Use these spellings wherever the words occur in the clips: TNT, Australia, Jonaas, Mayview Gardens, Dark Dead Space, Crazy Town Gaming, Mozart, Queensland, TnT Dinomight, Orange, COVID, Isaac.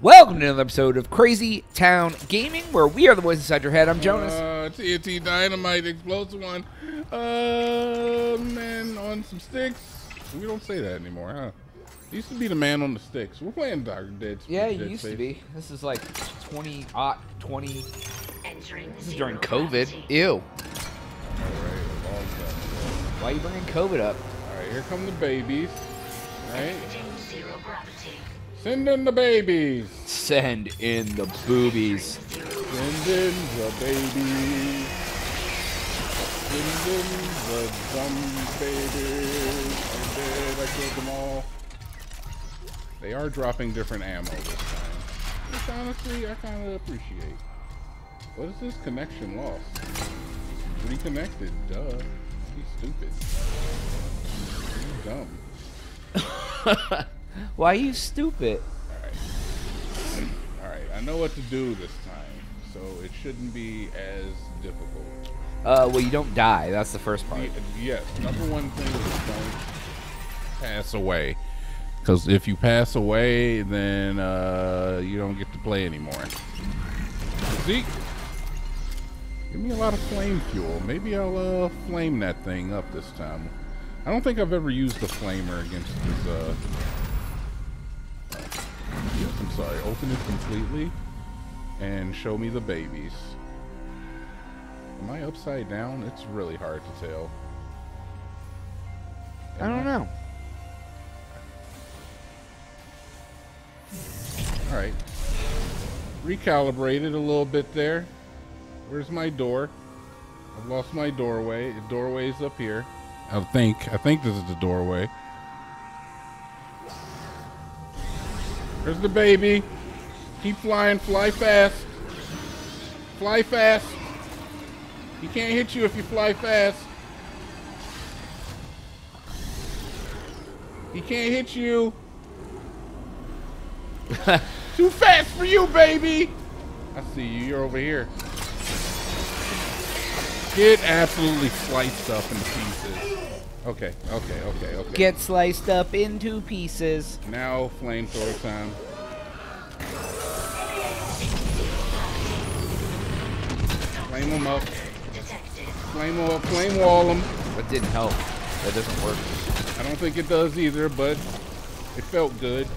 Welcome to another episode of Crazy Town Gaming, where we are the voice inside your head. I'm Jonas. TNT Dynamite Explosive One. Man on some sticks. We don't say that anymore, huh? Used to be the man on the sticks. We're playing Dark Dead Space. Yeah, you used to be. This is like 20. This is during COVID. Ew. All right, why are you bringing COVID up? All right, here come the babies. All right. Send in the babies. Send in the boobies. Send in the babies. Send in the dumb babies. I did. I killed them all. They are dropping different ammo this time, which honestly I kind of appreciate. What is this connection lost? Reconnected, duh. He's stupid. He's dumb. Why are you stupid? Alright. Alright, I know what to do this time, so it shouldn't be as difficult. Well, you don't die. That's the first part. Yes, number one thing is don't pass away. Because if you pass away, then you don't get to play anymore. Zeke, give me a lot of flame fuel. Maybe I'll flame that thing up this time. I don't think I've ever used the flamer against his. Yes, I'm sorry. Open it completely and show me the babies. Am I upside down? It's really hard to tell. Am I don't know. All right, recalibrated a little bit there. Where's my door? I've lost my doorway. The doorway's up here. I think this is the doorway. There's the baby. Keep flying. Fly fast. Fly fast. He can't hit you if you fly fast. He can't hit you. Too fast for you, baby! I see you. You're over here. Get absolutely sliced up into pieces. Okay, okay, okay, okay. Get sliced up into pieces. Now, flamethrower time. Flame them up. Flame them up. Flame wall them. That didn't help. That doesn't work. I don't think it does either, but it felt good.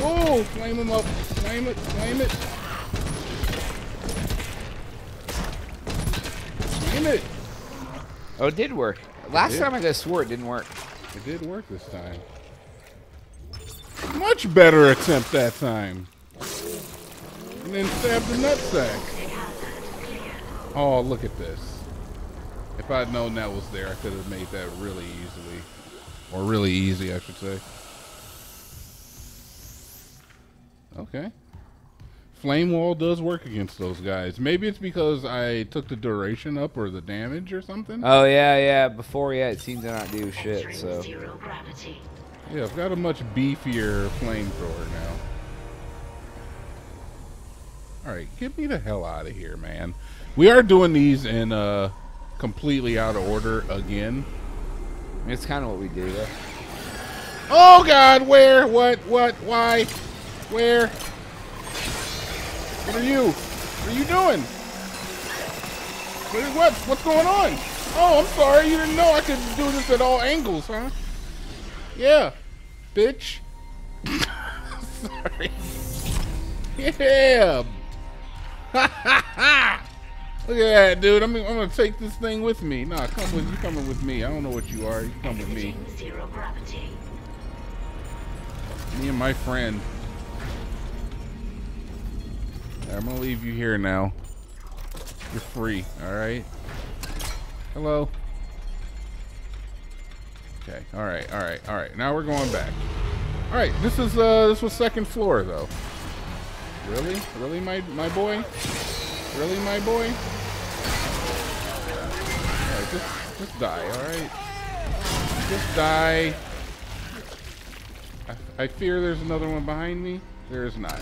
Oh, flame him up. Flame it, flame it. Flame it. Oh, it did work. Last time I could have swore it didn't work. It did work this time. Much better attempt that time. And then stabbed the nutsack. Oh, look at this. If I'd known that was there, I could have made that really easily. Or really easy, I should say. Okay. Flame wall does work against those guys. Maybe it's because I took the duration up or the damage or something. Oh, yeah, yeah. Before, yeah, it seemed to not do shit, so. Yeah, I've got a much beefier flamethrower now. Alright, get me the hell out of here, man. We are doing these in completely out of order again. It's kind of what we do, though. Oh, God, where? What, why? Where? What are you? What are you doing? What? What's going on? Oh, I'm sorry. You didn't know I could do this at all angles, huh? Yeah. Bitch. Sorry. Yeah. Look at that, dude. I'm going to take this thing with me. Nah, come with you. Coming with me. I don't know what you are. You come with me. Me and my friend. I'm gonna leave you here now. You're free, alright? Hello? Okay, alright, alright, alright. Now we're going back. Alright, this was second floor though. Really? Really my boy? Really my boy? Alright, just die, alright? Just die. I fear there's another one behind me. There is not.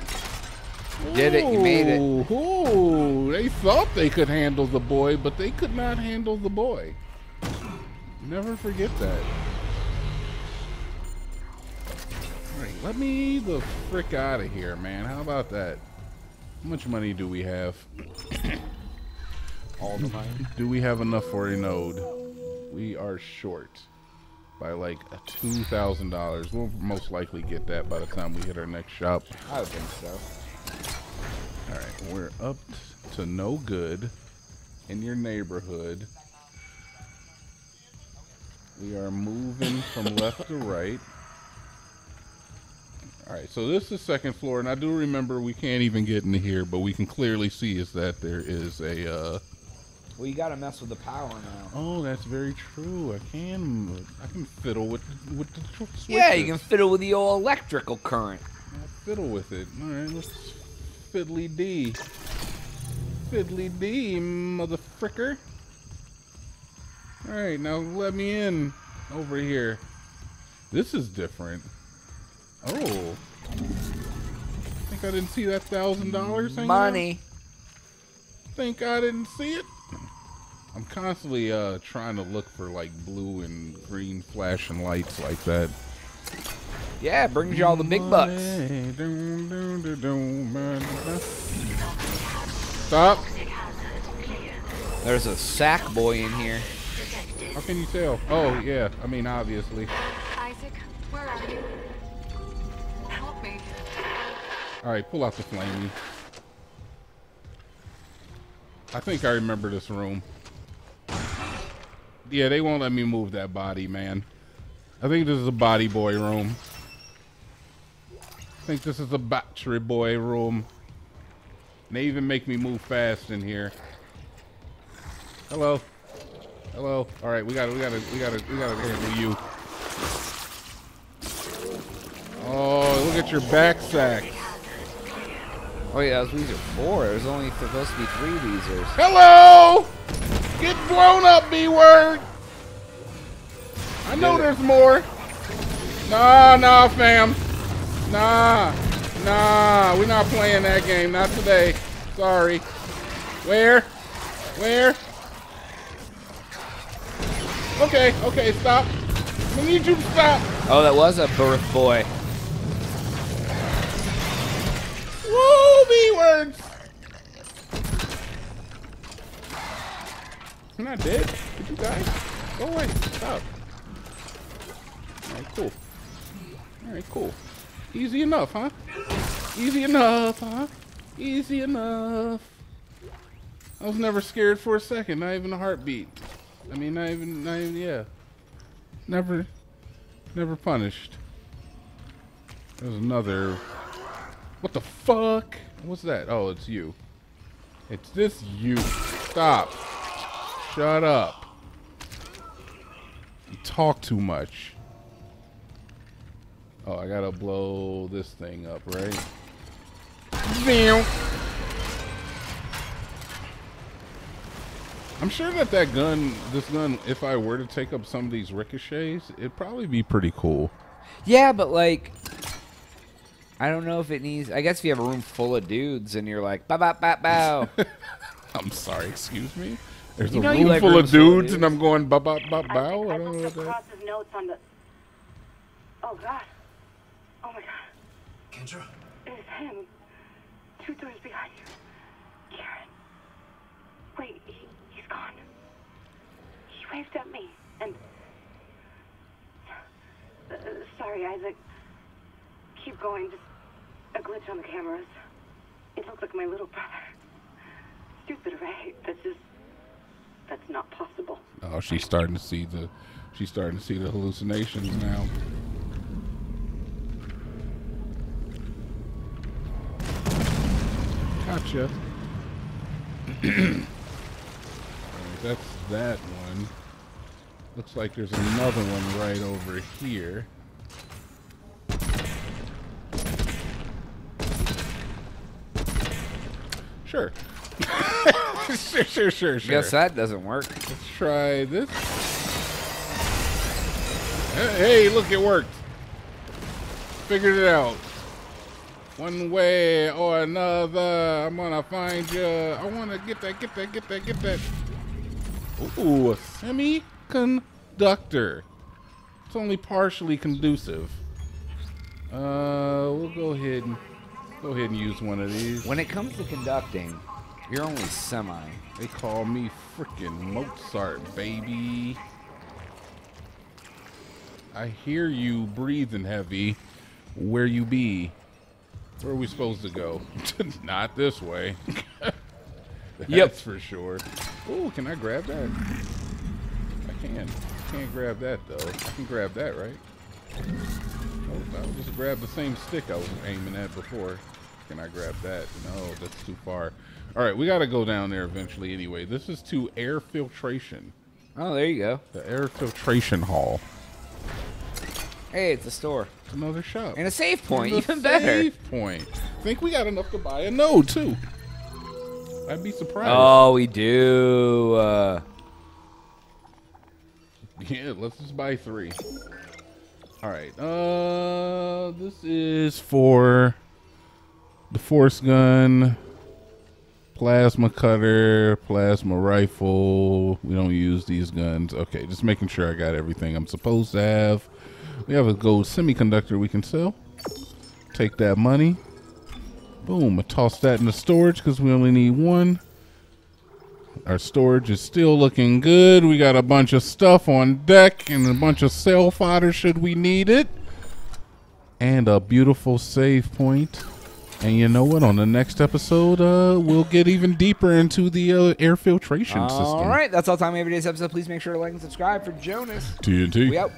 Did it, you made it. Ooh, they thought they could handle the boy, but they could not handle the boy. Never forget that. Alright, let me the frick out of here, man. How about that? How much money do we have? All the money. Do we have enough for a node? We are short by like $2,000. We'll most likely get that by the time we hit our next shop. I would think so. Alright, we're up to no good in your neighborhood. We are moving from left to right. Alright, so this is the second floor, and I do remember we can't even get into here, but we can clearly see is that there is a... Well, you gotta mess with the power now. Oh, that's very true. I can fiddle with the switches. Yeah, you can fiddle with the old electrical current. I'll fiddle with it. Alright, let's fiddly D. Fiddly D, motherfricker. Alright, now let me in over here. This is different. Oh. I think I didn't see that $1,000 thing. Money. Think I didn't see it? I'm constantly trying to look for like blue and green flashing lights like that. Yeah, it brings you all the big bucks. Stop. There's a sack boy in here. How can you tell? Oh, yeah. I mean, obviously. Isaac, where are you? Help me. Alright, pull out the flamey. I think I remember this room. Yeah, they won't let me move that body, man. I think this is a body boy room. I think this is a battery boy room. And they even make me move fast in here. Hello. Hello. All right, we gotta handle you. Oh, look at your back sack. Oh yeah, these are four. There's only supposed to be three weezers. Hello! Get blown up, B-word! I know there's more. Nah, fam. Nah. We're not playing that game. Not today. Sorry. Where? Okay, stop. I need you to stop. Oh, that was a birth boy. Woo, B-words! I'm not dead. Did you die? Go away. Stop. Alright, cool. Easy enough, huh? Easy enough. I was never scared for a second. Not even a heartbeat. I mean, not even, yeah. Never punished. There's another. What the fuck? What's that? Oh, it's you. It's this you. Stop. Shut up. You talk too much. Oh, I gotta blow this thing up, right? Damn. I'm sure that gun, this gun, if I were to take up some of these ricochets, it'd probably be pretty cool. Yeah, but like, I don't know if it needs. I guess if you have a room full of dudes and you're like, ba-ba-ba-bow. I'm sorry, excuse me. There's a room full of dudes and I'm going ba-ba-ba-bow. I don't know what that is. Oh God! Oh my God! Kendra? It's him. 2 doors behind you. Karen. Wait. Gone. He waved at me, and sorry, Isaac. Keep going. Just a glitch on the cameras. It looks like my little brother. Stupid, right? That's not possible. Oh, she's starting to see the hallucinations now. Gotcha. That's that one. Looks like there's another one right over here. Sure. Sure. Guess that doesn't work. Let's try this. Hey, look, it worked. Figured it out. One way or another, I'm gonna find you. I wanna get that. Ooh, a semiconductor. It's only partially conducive. We'll go ahead and use one of these. When it comes to conducting, you're only semi. They call me freaking Mozart, baby. I hear you breathing heavy. Where you be? Where are we supposed to go? Not this way. That's for sure. Oh, can I grab that? I can. I can't grab that, though. I can grab that, right? Oh, I'll just grab the same stick I was aiming at before. Can I grab that? No, that's too far. All right, we got to go down there eventually anyway. This is to air filtration. Oh, there you go. The air filtration hall. Hey, it's a store. It's another shop. And a save point, even better. Save point. I think we got enough to buy a node, too. I'd be surprised. Oh, we do. Yeah, let's just buy 3. All right. This is for the force gun, plasma cutter, plasma rifle. We don't use these guns. Okay, just making sure I got everything I'm supposed to have. We have a gold semiconductor we can sell. Take that money. Boom, I toss that in the storage because we only need 1. Our storage is still looking good. We got a bunch of stuff on deck and a bunch of cell fodder should we need it. And a beautiful save point. And you know what? On the next episode, we'll get even deeper into the air filtration system. All right, that's all time we have for today's episode. Please make sure to like and subscribe for Jonas. TNT. We out.